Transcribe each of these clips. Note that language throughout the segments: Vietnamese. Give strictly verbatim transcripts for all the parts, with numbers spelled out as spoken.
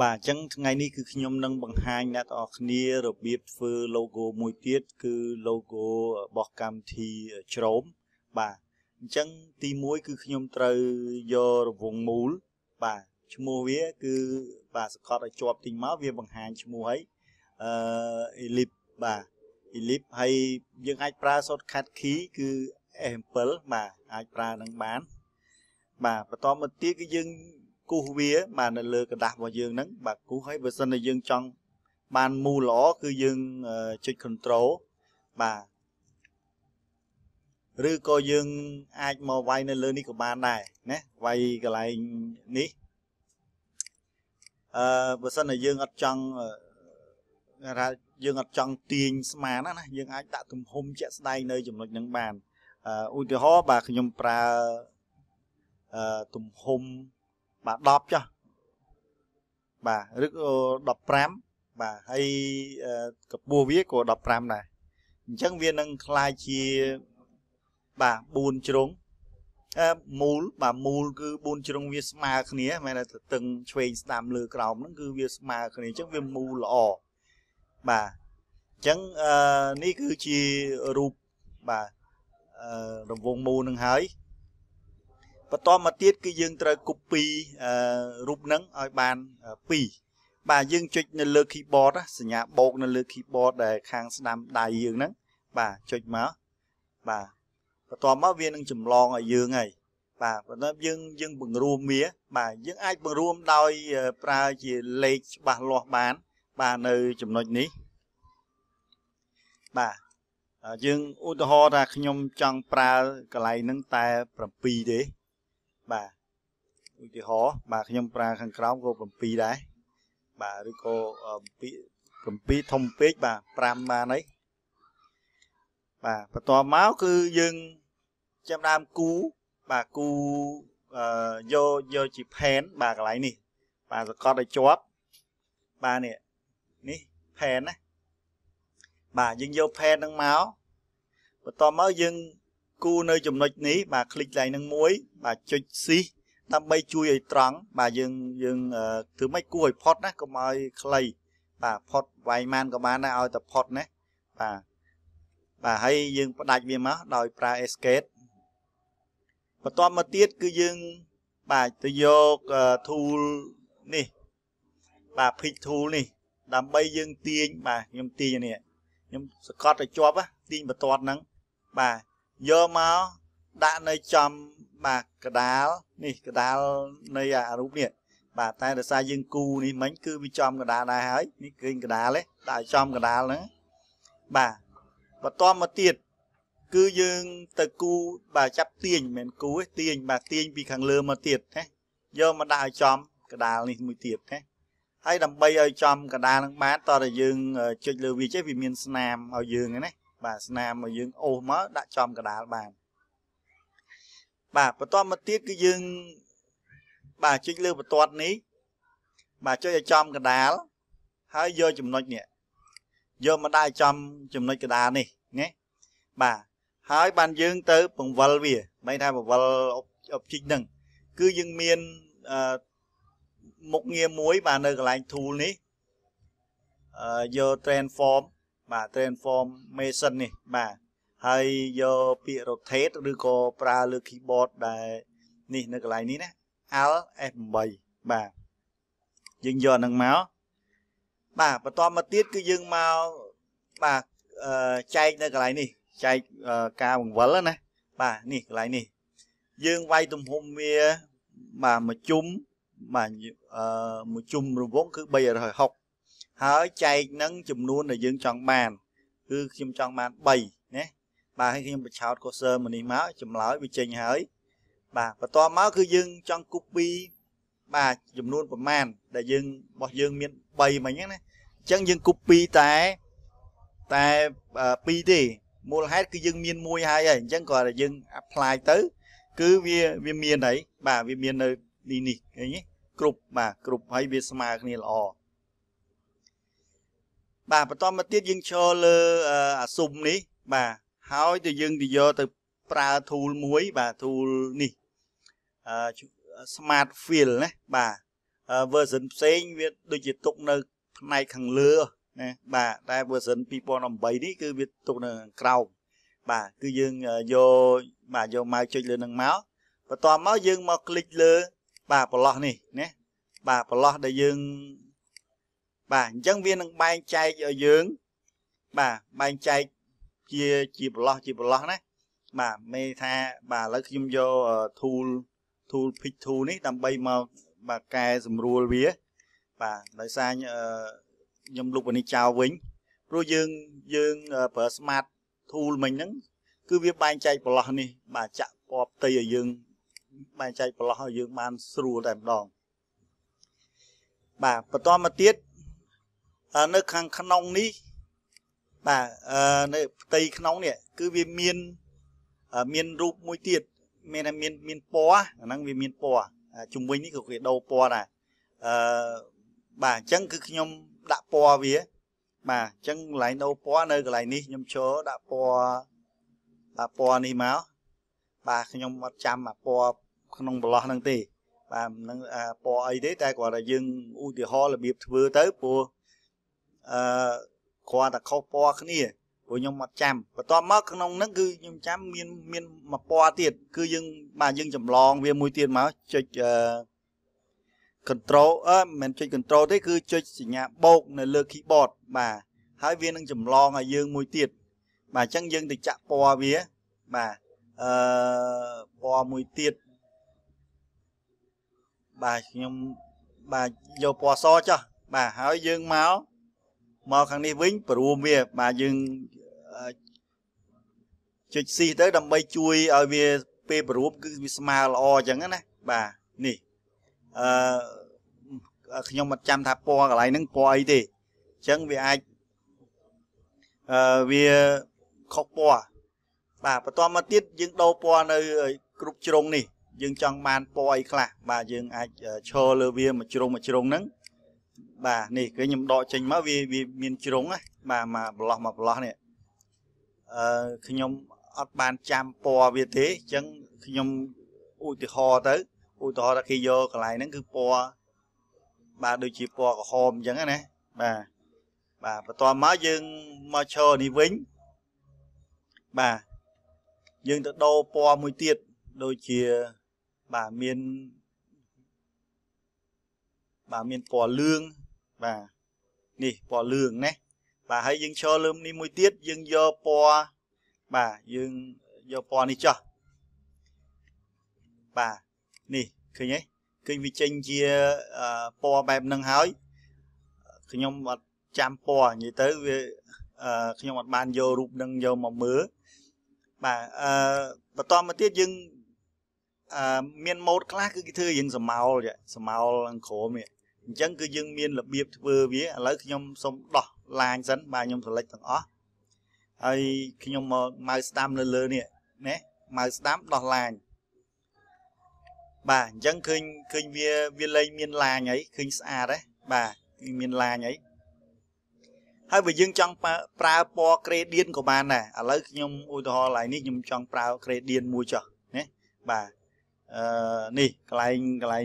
bà chẳng ngày nay cứ nhom nâng bằng hai nát ở kia rồi biết phơ logo mùi tiết cứ logo bọc cam thì trống bà chẳng ti muối cứ nhom trâu do vùng mũi bà chum mua vía cứ bà sẽ có lại chọp tình máu vía bằng hai chum mua ấy elip bà elip hay những ai pra sốt khát khí cứ ample mà ai pra đang bán bà và to một tiết cái dương cú vía mà nó lừa đặt vào dương nắng bà cú thấy vừa xanh là dương trong bàn mù lõ cứ dương uh, chơi control bà rư coi dương ai mà vay nó lừa ní của bàn này nè vay cái lại ní uh, vừa xanh là dương ở trong uh, ra dương ở trong tiền mà nó dương ai đã từng hôm chết đây nơi dùng lực những bàn ui từ hó bà nhung pra tùm hôm bà đọc cho bà rất đọc pram bà hay cặp bùa viết của đọc pram này chẳng viên năng khai chia bà buồn trống mùl bà mùl cứ buồn trống viết mà khía mày là từng chuyện làm lừa còng nó cứ viết mà khía chẳng viên mùl lọ bà chẳng ní cứ chia rup bà đồng vùng mù năng hái và to mà tiết cứ dương trời copy rút nắng ở bàn pi bà dương chụp nên lơ keyboard á sỉ nhã bột nên lơ keyboard để khang làm đại dương nắng bà chụp máu bà và to máu viên đang chùm lon ở dương này bà và nó dương dương bừng ruom mía bà dương ai bừng ruom đôi pra chỉ lấy bà lo bán bà nơi chùm nội ní bà dương ô tô ho ra nhom chăng pra cái này nắng ta pi đấy bà ui thì khó bà khi nhầm pra khăn kháu của bẩm pi đấy bà đứa cô bẩm pi thông pết bà pram bà nấy bà và tòa máu cứ dưng chăm đam cú bà cú do do chịp hén bà cái lấy nè bà sẽ có đầy chóp bà nè ní hén á bà dưng vô hén nâng máu và tòa máu dưng cú nơi chùm nịch ní bà click lại nâng muối bà chơi xí năm bay chui ở trắng bà dừng dừng uh, thứ mấy cú hồi pot nè có mời clay bà pot vài man có bán ai tập pot nè bà bà hay dừng bắt đại viên má đòi pra escape và to mà tiết cứ dừng bà tự do uh, tool nè bà pick tool nè làm bay dừng tiền bà nhom tiền nè nhom scott để cho á tiền bà toàn nắng bà do máu đã nơi chầm bà cái đáo nè cái đáo nơi à rút nè bà tay là sai dương cu nè mấy cứ bị chầm cái đá này ấy nè kinh cái đá đấy tại chầm cái đá nữa bà và to mà tiệt cứ dương từ cu bà chắp tiền mền cu ấy tiền bà tiền bị khẳng lơ mà tiệt thế do mà đại chầm cái đá này mùi tiệt thế hay làm bây ở chầm cái đá đang bán to là dương chơi lừa vì chế vì miền nam ở dương này bà nam mà dương ô mớ đã chom cả đá bàn bà và to mà tiết cái dương bà chơi lưu và toát ní bà chơi chom cả đá hãy vô chùm nói nhẹ vô mà đai chom chùm nói cái đá này nhé bà hãy bàn dương tới bằng vờ về mấy thai bằng vờ ốc chích đừng cứ dương miên uh, một nghe muối bà nơi lại thu ní uh, vô transform bà transformation này bà hay do bị rotate được có pra lực keyboard đây nè nó cái này ní nè alt F bảy bà dừng giờ nâng máu bà và to mà tiết cứ dừng màu bà uh, chạy nó cái này nè chạy uh, cao bằng vấn nè bà nè cái này nè dừng quay tùm hôm mía bà mà chung mà uh, một chung rồi vốn cứ bây giờ rồi học hỡi chạy nâng chùm luôn là dương chọn bàn cứ chùm chọn bàn bày nhé bà hay khi mà chào cô sơ mình đi máu chùm lỡ bị trình hỡi bà và to máu cứ dương trong copy bà chùm luôn của màn để dương bọt dương miền bày mà nhé chẳng dương copy tại tại uh, pt mua hết cứ dương miền môi hai ấy chẳng gọi là dương apply tới cứ về viên miền đấy bà viên miền nơi đi nị nhé group bà group hay viết smart này là o bà và to mà tiết dương cho lơ à sum ní bà hỏi từ dương thì do từ pra thu muối bà thu nì uh, smart field này bà version ផ្សេងវាដូចជាទុកនៅផ្នែកខាងលើបាទតែ ជាជាប្លោះជាប្លោះណាបាទមេថាបាទឥឡូវខ្ញុំយក tool pick tool នេះដើម្បីមកបាទកែសម្រួលវាបាទដោយសារខ្ញុំលុបអានេះចោលវិញព្រោះយើងយើងប្រើ smart tool មិញហ្នឹងគឺវាបែងចែកប្លោះនេះបាទចាក់ពណ៌ផ្ទៃឲ្យយើងបែងចែកប្លោះឲ្យយើងបានស្រួលតែម្ដងបាទបន្តមកទៀតនៅខាងក្នុងនេះ បាទនៅផ្ទៃក្នុងនេះគឺវាមានមានរូបមួយទៀតមានតែមានមានពណ៌អាហ្នឹងវាមានពណ៌ គាត់តែខុសពណ៌គ្នាព្រោះខ្ញុំអត់ចាំបន្ទាប់មកក្នុងហ្នឹងគឺខ្ញុំចាំមានមានមួយពណ៌ទៀតគឺយើងបាទយើងចម្លងវាមួយទៀតមកចុច control អឺមិនមែនចុច control ទេគឺចុចសញ្ញាបូកនៅលើ keyboard បាទហើយវានឹងចម្លងឲ្យយើងមួយទៀតបាទអញ្ចឹងយើងទៅចាក់ពណ៌វាបាទអឺពណ៌មួយទៀតបាទខ្ញុំបាទយកពណ៌សចុះបាទហើយយើងមក មកខាងនេះវិញព្រមវាបាទយើងចុចស៊ីទៅដើម្បីជួយឲ្យវាពេលប្ររូបគឺវាស្មើល្អអញ្ចឹងណាបាទនេះអឺខ្ញុំមកចាំថាពណ៌កន្លែងហ្នឹងពណ៌អីទេអញ្ចឹងវាអាចអឺវាខុសពណ៌បាទបន្ទាប់មកទៀតយើងដូរពណ៌នៅគ្រប់ជ្រុងនេះយើងចង់បានពណ៌អីខ្លះបាទយើងអាចឈរលើវាមួយជ្រុងមួយជ្រុងហ្នឹង បាទនេះគឺខ្ញុំដកចេញមកវាវាមានជ្រុងណាបាទមកប្លោះមកប្លោះនេះអឺខ្ញុំអត់បានចាំពណ៌វាទេអញ្ចឹងខ្ញុំឧទាហរណ៍ទៅឧទាហរណ៍តែគេយកកន្លែងហ្នឹងគឺពណ៌បាទដូចជាពណ៌ក្រហមអញ្ចឹងណាបាទបាទបន្ទាប់មកយើងមកឈរនេះវិញបាទយើងទៅដោពណ៌មួយទៀតដូចជាបាទមាន បាទលឿងណាបាទហើយយើងឈរលើនេះមួយទៀតយើងយកពណ៌បាទយើងយកពណ៌នេះចុះបាទនេះឃើញទេឃើញវាចេញជាពណ៌បែបហ្នឹងហើយខ្ញុំអត់ចាំពណ៌និយាយទៅវាអឺខ្ញុំអត់បានយករូបហ្នឹងយកមកមើលបាទអឺបន្តមកទៀតយើង មានម៉ូដខ្លះគឺគេធ្វើយើងសមោលសមោលក្រមអញ្ចឹងគឺយើងមានរបៀបធ្វើវាឥឡូវខ្ញុំសុំដោះឡាញសិនបាទខ្ញុំ បាទនេះកន្លែងនេះគឺសម្រាប់ឲ្យយើងដាក់ពណ៌ក្រេឌៀននេះបាទបាទយកនឹងមកបន្ទាប់មកយើង កហមភ្លើងបន្តិចបាទអញ្ចឹងណាបាទអញ្ចឹងអានេះយើងកម្ៅជាងបាទឬក៏កម្ៅជាងនឹងតិចទៀតមកបាទនេះខ្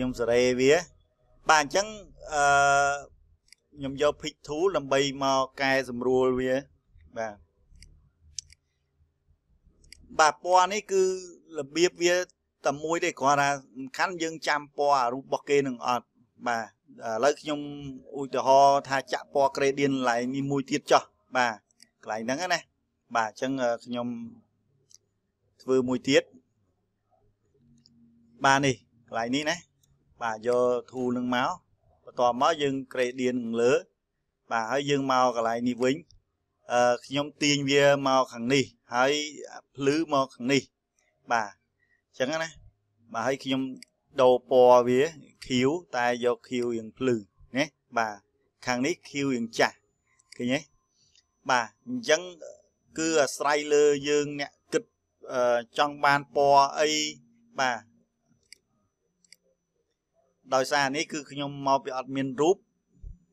ញុំសរេវាបាទអញ្ចឹងអឺខ្ញុំយក pick tool ដើម្បីមកកែសម្រួលវាបាទបាទពណ៌នេះគឺរបៀបវាតែមួយទេគ្រាន់តែសំខាន់យើងចាំពណ៌រូបរបស់គេនឹងអត់បាទ ឥឡូវខ្ញុំឧទាហរណ៍ថាចាក់ពណ៌ gradient កន្លែងហ្នឹងណាបាទអញ្ចឹងខ្ញុំធ្វើមួយទៀតបាទនេះកន្លែងនេះណាបាទយក tool នឹងមកបន្ទាប់មកយើង gradient លើបាទហើយយើងមកកន្លែងនេះវិញអ nhóm tiền về màu khẳng đi hãy lứ màu khẳng đi bà chẳng này bà hãy nhóm đầu bò về khiếu tai do khiêu yên lử nhé bà khẳng đi khiêu yên chả cái nhé bà chẳng cứ sai lơ dương nè kịch trong bàn bò ấy bà đòi xa này cứ nhóm màu bị admin group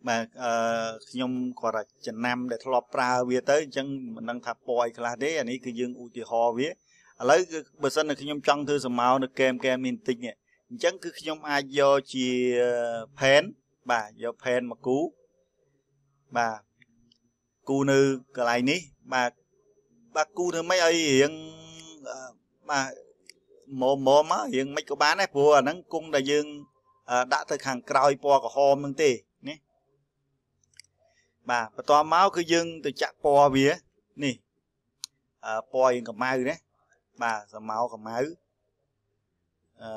mà nhóm gọi là Trần Nam để lọp ra về tới chân mình đang thập bòi là thế anh ấy cứ dương u tì ho vía lấy bờ sân là nhóm trong thư sầm màu được kem kem mình tinh nhẹ chẳng cứ nhóm ai do chỉ phèn bà do phèn mà cú bà cú nữ cái này ní bà bà cú nữ mấy ấy hiện bà mồ mồ má hiện mấy cô bán này vừa nắng cung đại dương đã thực hàng còi po của ho mương tì bà và to máu cứ dưng từ chặt po vía nè à, po yên cầm máu đấy bà giờ máu cầm máu à,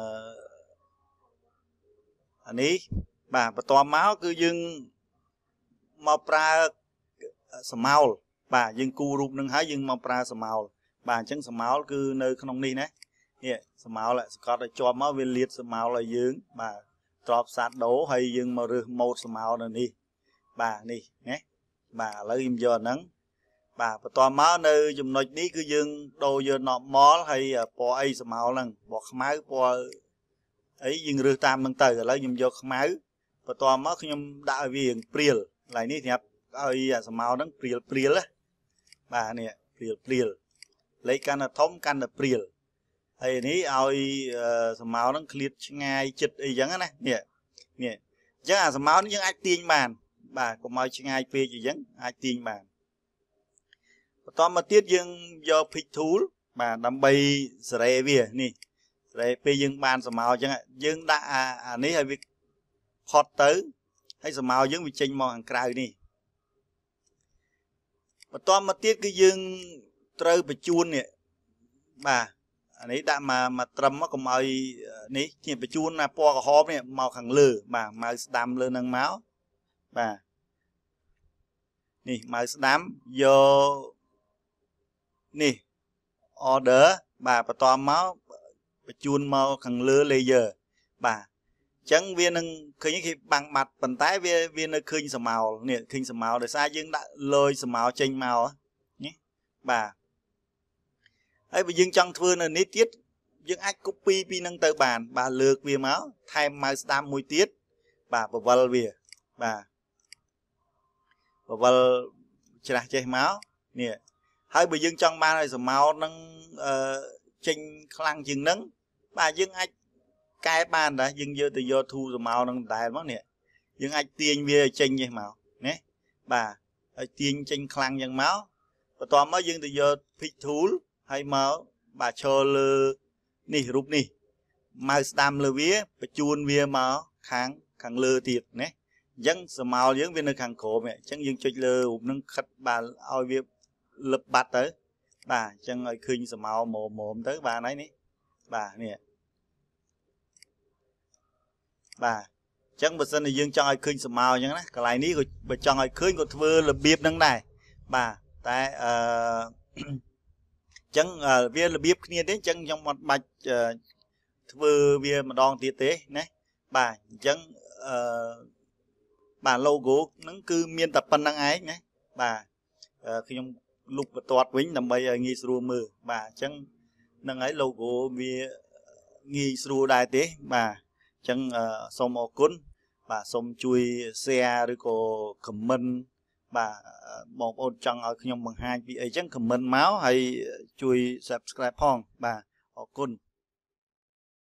anh ấy bà và to máu cứ dưng màu pra sầm màu bà dưng cu rụp nâng hái dưng màu pra sầm màu bà trắng sầm màu cứ nơi không đi nè nè sầm màu lại có để cho máu viên liệt sầm màu là dưng bà trọp sát đổ hay dưng màu rực màu sầm màu này đi bà đi nhé bà lấy im giờ nắng bà và to máu nơi dùng nói ní cứ dương đồ giờ nọ mó hay po ấy sầm máu lần bọt máu po ấy dương rư tam bằng từ lấy dùng giờ không máu và to máu khi nhom đại viên priel lại ní nhẹp ấy sầm máu đắng priel priel á bà nè priel priel lấy can là thống can là priel ấy ní ấy sầm máu đắng clear ngay chật ấy giống á này nè nè giống à sầm máu nó giống ai tiên bàn bà có mọi chuyện ai phê chỉ dẫn ai tin bà to mà tiết dương do phịch thú bà đâm bay sợi về nè sợi phê dương bàn sờ màu chẳng hạn dương đã à nấy hay việc hot tới hay sờ màu dương bị chênh màu hàng cài nè và to mà tiết cái dương trơ bị chuôn nè bà nấy đã mà mà trầm nó có mọi nấy chỉ bị chuôn là po có nè màu hàng lửa bà màu đam lên nâng máu bà nè mà đám vô nè order bà và to máu chun màu khẳng lưa layer bà chẳng viên nâng khi khi bằng mặt bàn tay viên viên nó khinh sầm màu nè khinh sầm màu để sai dương đã lôi sầm màu chênh màu nhé bà ấy bây dương trong thưa là nít tiết dương ách copy pin nâng tới bàn bà lược viên máu thay màu đám mùi tiết bà và vào về bà và vào chả chảy máu nè hai bị dương trong ba này rồi máu nâng chênh khăn dương nâng bà dương ai cái bàn đã dương vô từ vô thu rồi máu nâng đại mất nè dương ai tiền về chênh như máu nè bà tiền chênh khăn dương máu và toàn mới dương từ vô phịch thú hay máu bà cho lơ nỉ rụp nỉ máu tam lơ vía và chuồn vía máu kháng kháng lơ tiệt nè dân sờ màu dưỡng viên nơi hàng cổ mẹ chẳng dương chơi lơ nâng khách bà ôi việc lập bạt tới bà chẳng ơi khinh sờ màu mồm mồm tới bà nói ní bà nè bà chẳng bật sân này dương cho ai khinh sờ màu nhá cái này ní rồi cho ai khinh của thưa là biếp nâng này bà tại uh, chẳng uh, viên là biếp kia đến chẳng trong mặt bạch uh, thưa viên mà đòn tiết tế này bà chẳng uh, bà logo nắng cứ miên tập phân năng ái nhé bà uh, khi ông lục và toát vĩnh nằm bay nghi sưu mờ bà chẳng năng ấy logo vì nghi sưu đại tế bà chẳng uh, xong một cuốn bà xong chui xe rồi có comment bà một ô chẳng ở khi ông bằng hai vị ấy chẳng comment máu hay chui subscribe phong bà ở cuốn